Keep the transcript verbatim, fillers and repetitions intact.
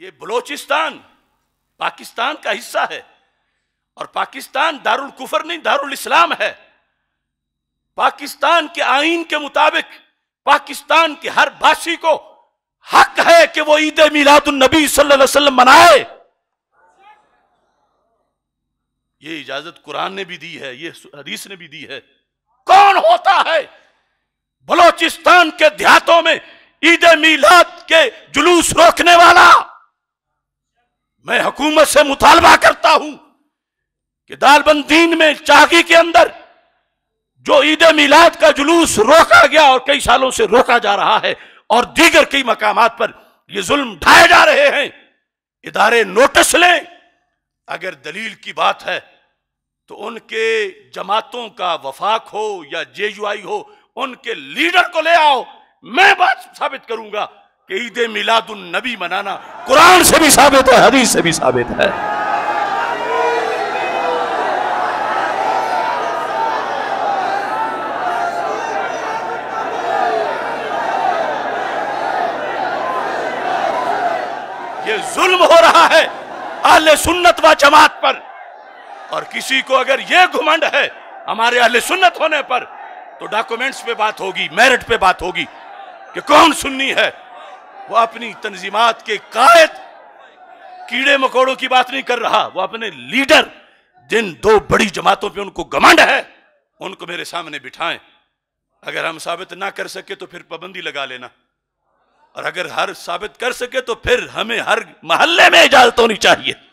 ये बलूचिस्तान पाकिस्तान का हिस्सा है और पाकिस्तान दारुल कुफर नहीं दारुल इस्लाम है। पाकिस्तान के आईन के मुताबिक पाकिस्तान के हर भाषी को हक है कि वो ईद मिलादुन्नबी सल्लल्लाहु अलैहि वसल्लम मनाए। ये इजाजत कुरान ने भी दी है, ये हदीस ने भी दी है। कौन होता है बलोचिस्तान के देहातों में ईद मिलाद के जुलूस रोकने वाला? मैं हुकूमत से मुतालबा करता हूं कि दालबंदीन में चागी के अंदर जो ईद मिलाद का जुलूस रोका गया और कई सालों से रोका जा रहा है और दीगर कई मकामात पर यह जुल्म ढाए जा रहे हैं, इदारे नोटिस लें। अगर दलील की बात है तो उनके जमातों का वफाक हो या जे यू आई हो, उनके लीडर को ले आओ, मैं बात साबित करूंगा कि ईद मिलादुन नबी मनाना कुरान से भी साबित है, हदीस से भी साबित है। ये जुल्म हो रहा है अहले सुन्नत व जमात पर। और किसी को अगर यह घुमंड है हमारे अहले सुन्नत होने पर, तो डॉक्यूमेंट्स पे बात होगी, मेरिट पे बात होगी कि कौन सुन्नी है। वो अपनी तंजीमात के कायद कीड़े मकोड़ों की बात नहीं कर रहा, वो अपने लीडर जिन दो बड़ी जमातों पे उनको घमंड है उनको मेरे सामने बिठाएं। अगर हम साबित ना कर सके तो फिर पाबंदी लगा लेना, और अगर हर साबित कर सके तो फिर हमें हर महल्ले में इजाजत होनी चाहिए।